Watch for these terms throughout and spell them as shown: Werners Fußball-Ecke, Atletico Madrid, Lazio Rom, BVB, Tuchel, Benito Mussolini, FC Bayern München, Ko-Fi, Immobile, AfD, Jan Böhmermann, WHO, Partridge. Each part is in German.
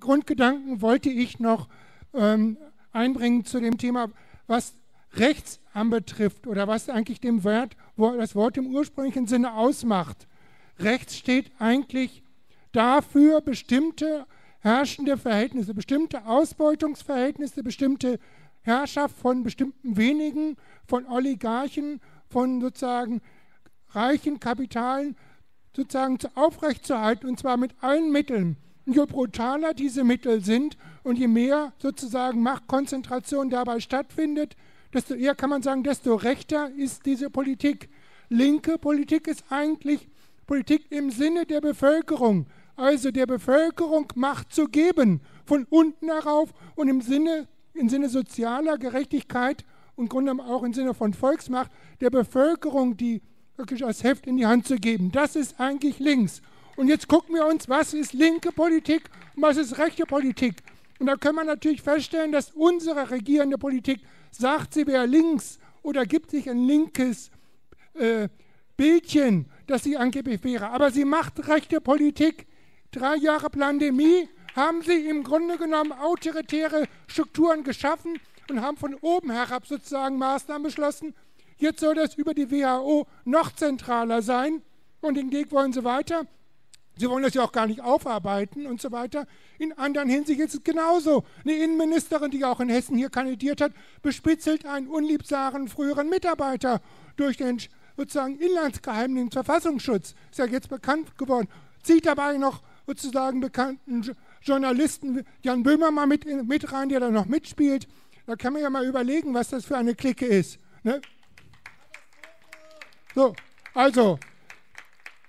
Grundgedanken wollte ich noch einbringen zu dem Thema, was rechts anbetrifft oder was eigentlich dem Wert, wo das Wort im ursprünglichen Sinne ausmacht. Rechts steht eigentlich dafür, bestimmte herrschende Verhältnisse, bestimmte Ausbeutungsverhältnisse, bestimmte Herrschaft von bestimmten wenigen, von Oligarchen, von sozusagen reichen Kapitalen sozusagen aufrechtzuerhalten, und zwar mit allen Mitteln. Und je brutaler diese Mittel sind und je mehr sozusagen Machtkonzentration dabei stattfindet, desto eher kann man sagen, desto rechter ist diese Politik. Linke Politik ist eigentlich Politik im Sinne der Bevölkerung, also der Bevölkerung Macht zu geben, von unten herauf und im Sinne sozialer Gerechtigkeit und grundsätzlich auch im Sinne von Volksmacht, der Bevölkerung die wirklich als Heft in die Hand zu geben. Das ist eigentlich links. Und jetzt gucken wir uns, was ist linke Politik und was ist rechte Politik. Und da können wir natürlich feststellen, dass unsere regierende Politik sagt, sie wäre links oder gibt sich ein linkes Bildchen, dass sie angeblich wäre. Aber sie macht rechte Politik. 3 Jahre Pandemie haben sie im Grunde genommen autoritäre Strukturen geschaffen und haben von oben herab sozusagen Maßnahmen beschlossen. Jetzt soll das über die WHO noch zentraler sein und den Weg wollen sie weiter. Sie wollen das ja auch gar nicht aufarbeiten und so weiter. In anderen Hinsicht ist es genauso. Eine Innenministerin, die auch in Hessen hier kandidiert hat, bespitzelt einen unliebsaren früheren Mitarbeiter durch den sozusagen Inlandsgeheimdienst Verfassungsschutz. Ist ja jetzt bekannt geworden. Zieht dabei noch sozusagen bekannten Journalisten Jan Böhmermann mit rein, der da noch mitspielt. Da kann man ja mal überlegen, was das für eine Clique ist. Ne? So, also,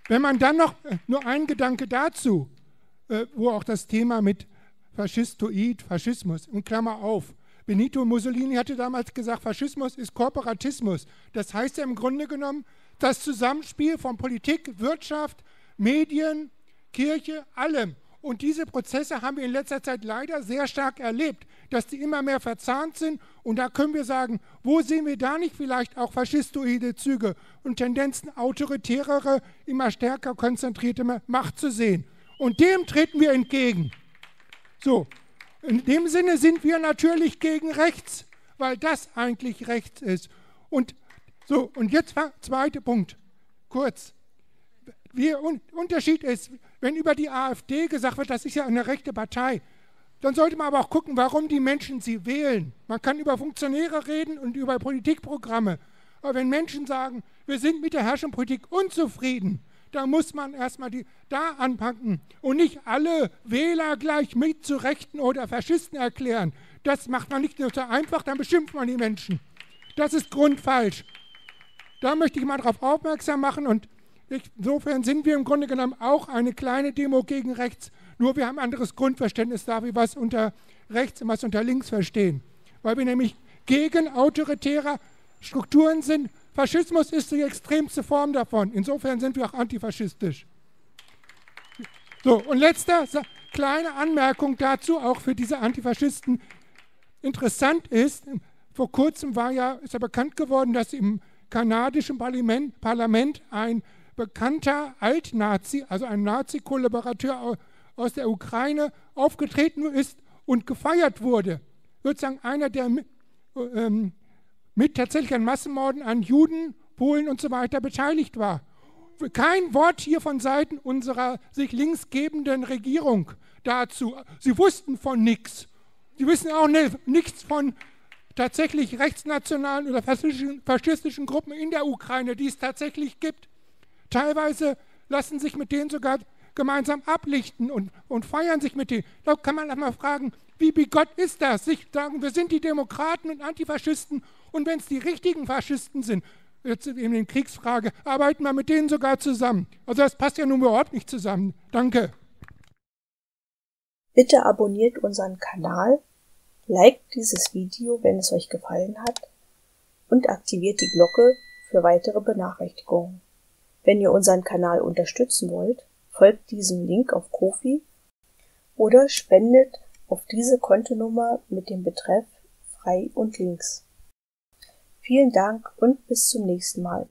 wenn man dann noch, nur ein Gedanke dazu, wo auch das Thema mit Faschistoid, Faschismus, in Klammer auf, Benito Mussolini hatte damals gesagt, Faschismus ist Korporatismus. Das heißt ja im Grunde genommen, das Zusammenspiel von Politik, Wirtschaft, Medien, Kirche, allem. Und diese Prozesse haben wir in letzter Zeit leider sehr stark erlebt, dass die immer mehr verzahnt sind. Und da können wir sagen, wo sehen wir da nicht vielleicht auch faschistoide Züge und Tendenzen, autoritärere, immer stärker konzentrierte Macht zu sehen. Und dem treten wir entgegen. So, in dem Sinne sind wir natürlich gegen rechts, weil das eigentlich rechts ist. Und so, und jetzt zweiter Punkt, kurz. Der Unterschied ist, wenn über die AfD gesagt wird, das ist ja eine rechte Partei, dann sollte man aber auch gucken, warum die Menschen sie wählen. Man kann über Funktionäre reden und über Politikprogramme. Aber wenn Menschen sagen, wir sind mit der herrschenden Politik unzufrieden, dann muss man erstmal da anpacken und nicht alle Wähler gleich mit zu Rechten oder Faschisten erklären. Das macht man nicht nur so einfach, dann beschimpft man die Menschen. Das ist grundfalsch. Da möchte ich mal darauf aufmerksam machen und insofern sind wir im Grunde genommen auch eine kleine Demo gegen rechts, nur wir haben ein anderes Grundverständnis dafür, was unter rechts und was unter links verstehen. Weil wir nämlich gegen autoritäre Strukturen sind. Faschismus ist die extremste Form davon. Insofern sind wir auch antifaschistisch. So, und letzte kleine Anmerkung dazu, auch für diese Antifaschisten. Interessant ist, vor kurzem ist ja bekannt geworden, dass im kanadischen Parlament ein bekannter Altnazi, also ein Nazi-Kollaborateur aus der Ukraine, aufgetreten ist und gefeiert wurde. Sozusagen einer, der mit tatsächlich an Massenmorden an Juden, Polen und so weiter beteiligt war. Kein Wort hier von Seiten unserer sich linksgebenden Regierung dazu. Sie wussten von nichts. Sie wissen auch nichts von tatsächlich rechtsnationalen oder faschistischen Gruppen in der Ukraine, die es tatsächlich gibt. Teilweise lassen sich mit denen sogar gemeinsam ablichten und feiern sich mit denen. Da kann man auch mal fragen, wie bigott ist das? Sich sagen, wir sind die Demokraten und Antifaschisten und wenn es die richtigen Faschisten sind, jetzt eben in Kriegsfrage, arbeiten wir mit denen sogar zusammen. Also das passt ja nun überhaupt nicht zusammen. Danke. Bitte abonniert unseren Kanal, liked dieses Video, wenn es euch gefallen hat und aktiviert die Glocke für weitere Benachrichtigungen. Wenn ihr unseren Kanal unterstützen wollt, folgt diesem Link auf Ko-Fi oder spendet auf diese Kontonummer mit dem Betreff frei und links. Vielen Dank und bis zum nächsten Mal.